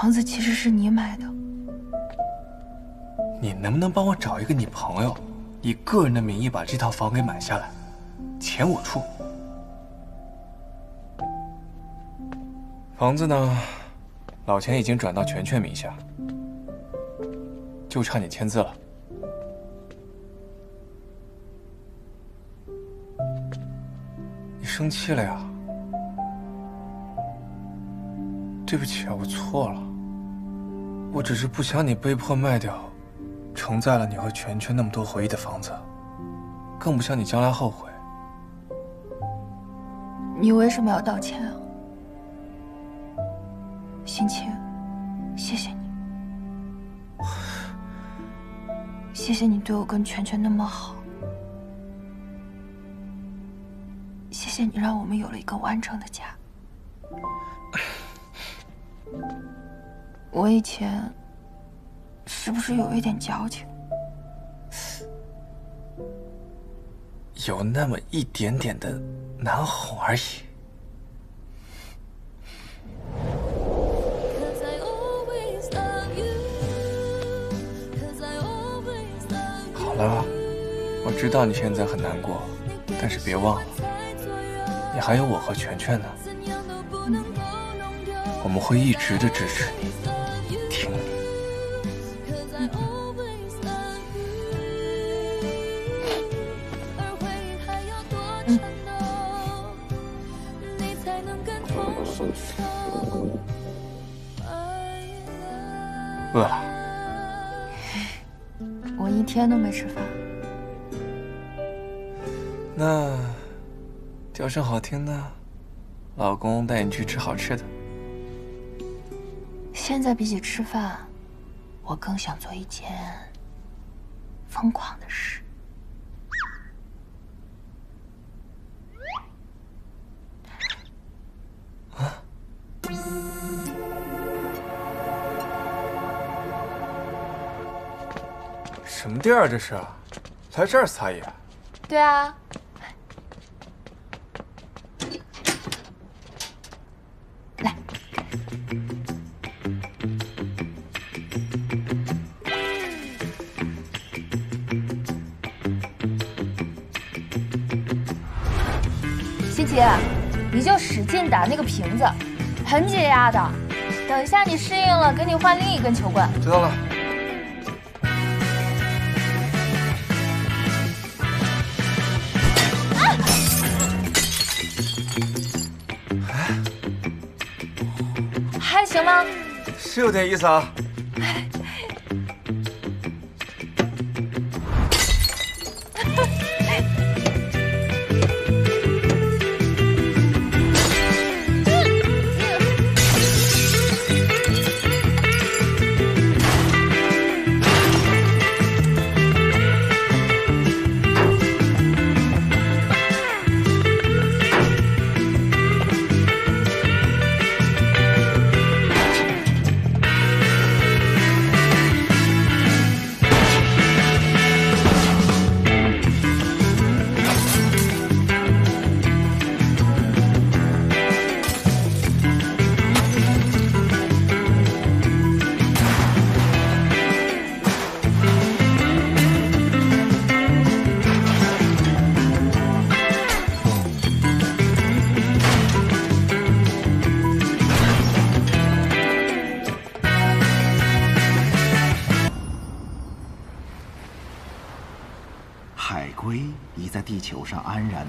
房子其实是你买的。你能不能帮我找一个你朋友，以个人的名义把这套房给买下来，钱我出。房子呢，老钱已经转到全全名下，就差你签字了。 生气了呀？对不起啊，我错了。我只是不想你被迫卖掉，承载了你和全全那么多回忆的房子，更不想你将来后悔。你为什么要道歉啊？心清，谢谢你，谢谢你对我跟全全那么好。 谢谢你让我们有了一个完整的家。我以前是不是有一点矫情？有那么一点点的难哄而已。 好了，我知道你现在很难过，但是别忘了。 你还有我和全全呢，我们会一直的支持你，挺你。饿了？我一天都没吃饭。那。 叫声好听的，老公带你去吃好吃的。现在比起吃饭，我更想做一件疯狂的事。啊！什么地儿这是？来这儿撒野？对啊。 姐，你就使劲打那个瓶子，很解压的。等一下你适应了，给你换另一根球棍。知道了。啊！还行吗？是有点意思啊。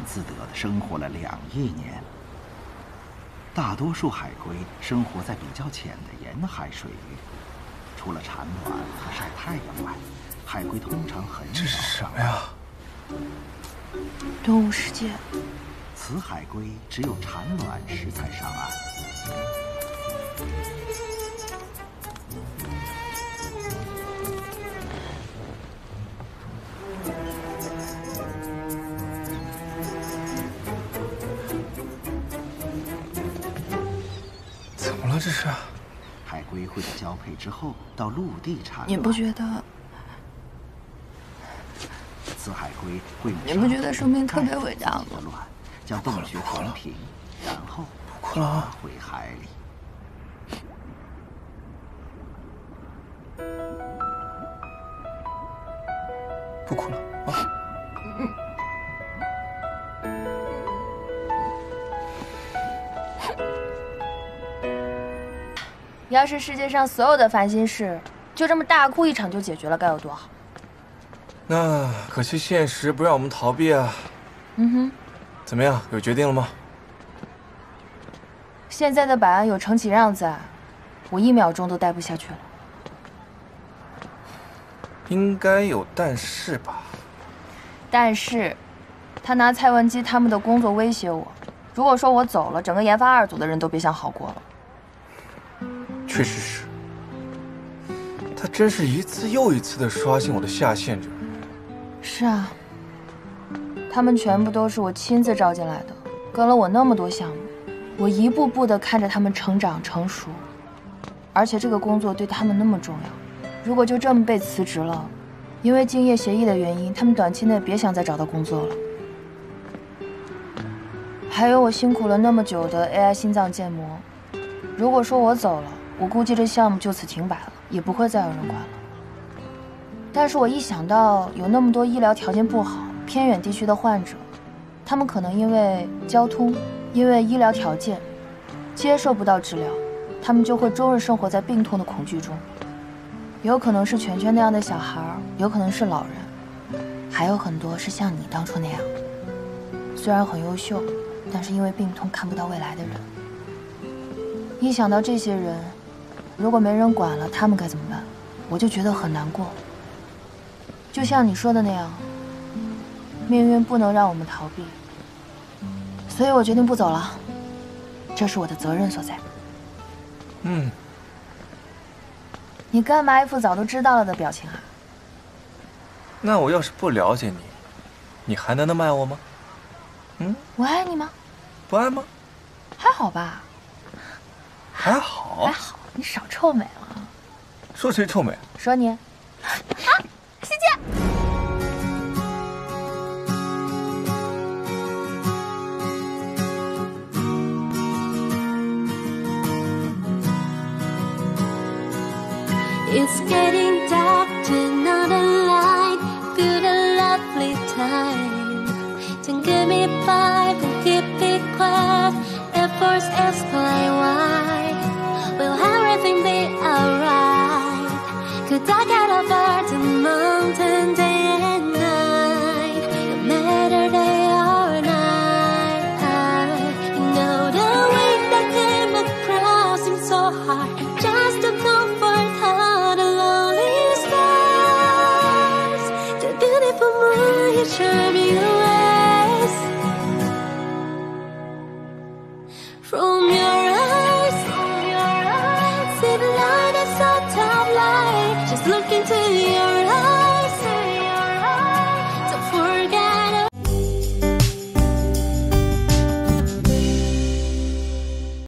自得的生活了2亿年。大多数海龟生活在比较浅的沿海水域，除了产卵和晒太阳外，海龟通常很少。这是什么呀？动物世界。此海龟只有产卵时才上岸。这是海龟会在交配之后到陆地产卵。你不觉得？此海龟会你不觉得生命特别伟大吗？将洞穴填平，然后抓回海里。不哭了啊。要是世界上所有的烦心事就这么大哭一场就解决了，该有多好。那可惜现实不让我们逃避啊。嗯哼。怎么样，有决定了吗？现在的百安有程启让在，我一秒钟都待不下去了。应该有但是吧？但是，他拿蔡文姬他们的工作威胁我，如果说我走了，整个研发二组的人都别想好过了。确实是，他真是一次又一次的刷新我的下限者。是啊，他们全部都是我亲自招进来的，跟了我那么多项目。我一步步地看着他们成长成熟，而且这个工作对他们那么重要，如果就这么被辞职了，因为竞业协议的原因，他们短期内别想再找到工作了。还有我辛苦了那么久的 AI 心脏建模，如果说我走了，我估计这项目就此停摆了，也不会再有人管了。但是我一想到有那么多医疗条件不好、偏远地区的患者，他们可能因为交通，因为医疗条件接受不到治疗，他们就会终日生活在病痛的恐惧中，有可能是全全那样的小孩，有可能是老人，还有很多是像你当初那样，虽然很优秀，但是因为病痛看不到未来的人。一想到这些人，如果没人管了，他们该怎么办，我就觉得很难过。就像你说的那样，命运不能让我们逃避，所以我决定不走了，这是我的责任所在。嗯，你干嘛一副早都知道了的表情啊？那我要是不了解你，你还能那么爱我吗？嗯，我爱你吗？不爱吗？还好吧。还好。还好，你少臭美了。说谁臭美？说你。啊，谢谢。It's getting dark tonight, a light, good a lovely time. Don't give me five, don't keep it quiet. F force S Y Y. Will everything be alright? Could I get over the mountain day and night? No matter day or night, I know the wind that came across seems so hard. Just to comfort her.Turn me away.